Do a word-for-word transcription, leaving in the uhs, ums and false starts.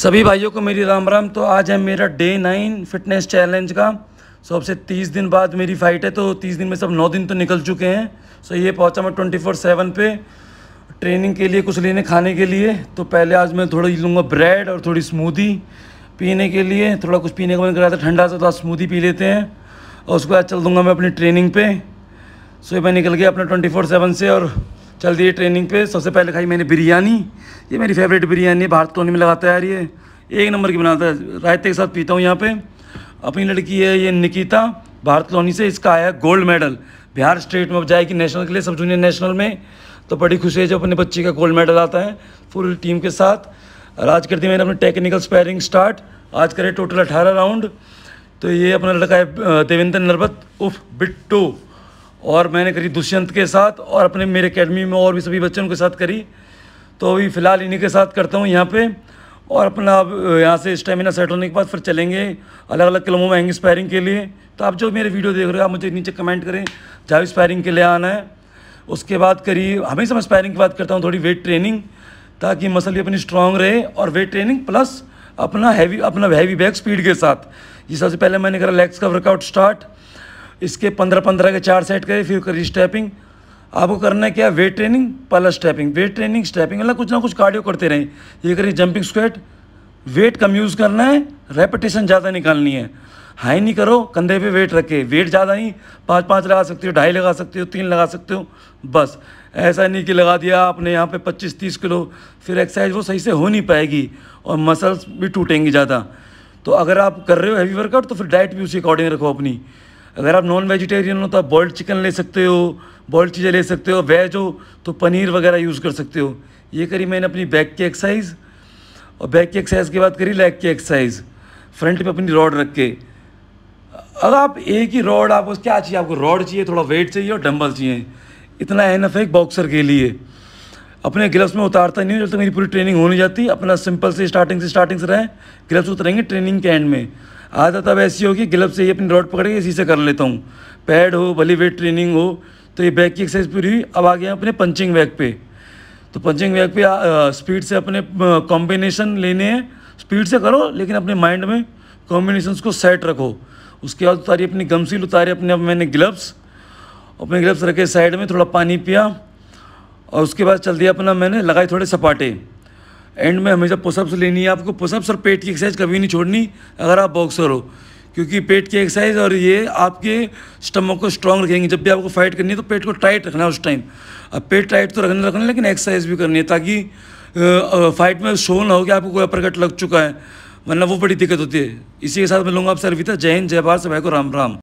सभी भाइयों को मेरी राम राम। तो आज है मेरा डे नाइन फिटनेस चैलेंज का। सो अब से तीस दिन बाद मेरी फ़ाइट है, तो तीस दिन में सब नौ दिन तो निकल चुके हैं। सो ये पहुंचा मैं ट्वेंटी फोर सेवन पे ट्रेनिंग के लिए कुछ लेने खाने के लिए। तो पहले आज मैं थोड़ा लूँगा ब्रेड और थोड़ी स्मूदी पीने के लिए। थोड़ा कुछ पीने का मन कर रहा था ठंडा सा, तो आज स्मूदी पी लेते हैं और उसके बाद चल दूँगा मैं अपनी ट्रेनिंग पर। सो मैं निकल गया अपना ट्वेंटी फोर सेवन से और चल दिए ट्रेनिंग पे। सबसे पहले खाई मैंने बिरयानी, ये मेरी फेवरेट बिरयानी है। बाहर तो नहीं में लगाता है यार, ये एक नंबर की बनाता है, रायते के साथ पीता हूँ। यहाँ पे अपनी लड़की है ये निकिता, भारत कॉलोनी से। इसका आया गोल्ड मेडल, बिहार स्टेट में अब जाएगी नेशनल के लिए, सब जूनियर नेशनल में। तो बड़ी खुशी है जब अपने बच्चे का गोल्ड मेडल आता है फुल टीम के साथ। और आज कर दी मैंने अपनी टेक्निकल स्पैरिंग स्टार्ट। आज करे टोटल अठारह राउंड। तो ये अपना लड़का है देवेंद्र नरबत उफ बिट्टू, और मैंने करी दुष्यंत के साथ, और अपने मेरे एकेडमी में और भी सभी बच्चों के साथ करी। तो अभी फ़िलहाल इन्हीं के साथ करता हूँ यहाँ पे। और अपना यहाँ से स्टेमिना सेट होने के बाद फिर चलेंगे अलग अलग क्लबों में हैंगिंग स्पैरिंग के लिए। तो आप जो मेरे वीडियो देख रहे हो, आप मुझे नीचे कमेंट करें जहाँ स्पैरिंग के लिए आना है। उसके बाद करी हमेशा मैं स्पैरिंग की बात करता हूँ, थोड़ी वेट ट्रेनिंग, ताकि मसल भी अपनी स्ट्रॉन्ग रहे। और वेट ट्रेनिंग प्लस अपना हैवी अपना हैवी बैक स्पीड के साथ। ये सबसे पहले मैंने करा लेग्स का वर्कआउट स्टार्ट। इसके पंद्रह पंद्रह के चार सेट करे, फिर करी स्टेपिंग। आपको करना है क्या, weight training plus stepping, weight training stepping, मतलब कुछ ना कुछ कार्डियो करते रहें। ये करिए जंपिंग स्क्वेट, वेट कम यूज़ करना है, रेपिटेशन ज़्यादा निकालनी है। हाई नहीं करो, कंधे पे वेट रखे, वेट ज़्यादा नहीं, पाँच पाँच लगा सकते हो, ढाई लगा सकते हो, तीन लगा सकते हो, बस। ऐसा नहीं कि लगा दिया आपने यहाँ पे पच्चीस तीस किलो, फिर एक्सरसाइज वो सही से हो नहीं पाएगी और मसल्स भी टूटेंगी ज़्यादा। तो अगर आप कर रहे हो हैवी वर्कआउट तो फिर डाइट भी उसी अकॉर्डिंग रखो अपनी। अगर आप नॉन वेजिटेरियन हो तो आप बॉइल्ड चिकन ले सकते हो, बॉइल्ड चीज़ें ले सकते हो। वेज हो तो पनीर वगैरह यूज़ कर सकते हो। ये करी मैंने अपनी बैक की एक्सरसाइज, और बैक की एक्सरसाइज के बाद करी लेग की एक्सरसाइज, फ्रंट पे अपनी रॉड रख के। अगर आप एक ही रॉड, आपको क्या चाहिए, आपको रॉड चाहिए, थोड़ा वेट चाहिए और डम्बल चाहिए, इतना एनफ है एक बॉक्सर के लिए। अपने ग्लव्स में उतारता नहीं हूँ जब तक तो मेरी पूरी ट्रेनिंग हो नहीं जाती। अपना सिंपल से स्टार्टिंग से स्टार्टिंग से रहें, ग्लव्स उतरेंगे ट्रेनिंग के एंड में। आदत अब ऐसी होगी ग्लब से ही अपनी रॉड पकड़ के इसी से कर लेता हूँ, पैड हो भले वेट ट्रेनिंग हो। तो ये बैक की एक्सरसाइज पूरी हुई। अब आ गया अपने पंचिंग बैग पे। तो पंचिंग बैग पे स्पीड से अपने कॉम्बिनेशन लेने हैं, स्पीड से करो लेकिन अपने माइंड में कॉम्बिनेशंस को सेट रखो। उसके बाद उतारी अपनी गमसील, उतारी अपने अब मैंने ग्लव्स, अपने ग्लव्स रखे साइड में, थोड़ा पानी पिया और उसके बाद चल दिया अपना। मैंने लगाए थोड़े सपाटे। एंड में हमेशा पुशअप्स लेनी है आपको, पुशअप्स और पेट की एक्सरसाइज कभी नहीं छोड़नी अगर आप बॉक्सर हो, क्योंकि पेट की एक्सरसाइज और ये आपके स्टमक को स्ट्रांग रखेंगे। जब भी आपको फाइट करनी है तो पेट को टाइट रखना है उस टाइम। अब पेट टाइट तो रखना रखना लेकिन एक्सरसाइज भी करनी है, ताकि फाइट में शो ना हो कि आपको कोई अपरकट लग चुका है, वरना वो बड़ी दिक्कत होती है। इसी के साथ मैं लूँगा आप सर्विता। जय हिंद, जय भारत, सभी को राम राम।